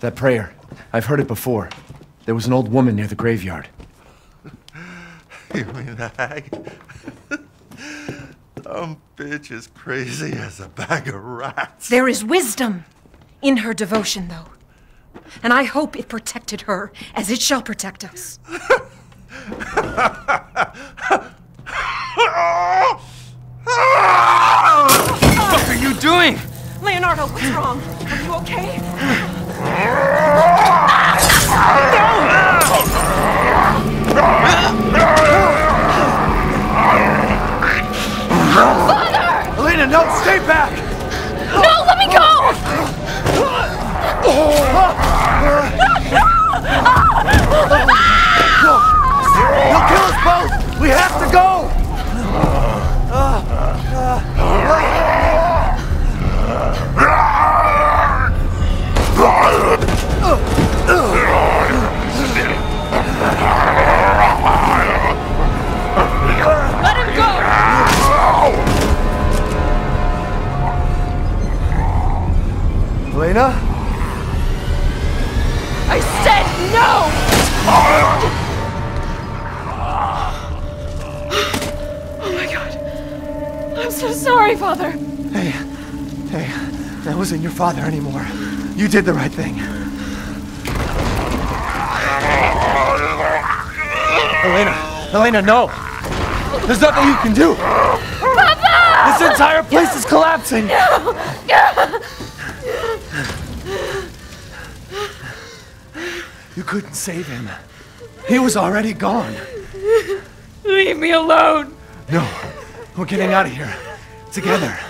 That prayer. I've heard it before. There was an old woman near the graveyard. You mean the hag? Dumb bitch is crazy as a bag of rats. There is wisdom in her devotion, though. And I hope it protected her as it shall protect us. What are you doing? Leonardo, what's wrong? Are you okay? No! Father! Elena, no, stay back! No, let me go! He'll kill us both! We have to go! Elena? I said no! Oh my God. I'm so sorry, Father. Hey, that wasn't your father anymore. You did the right thing. Elena, no! There's nothing you can do! Papa! This entire place is collapsing! No! You couldn't save him. He was already gone. Leave me alone. No, we're getting out of here. Together.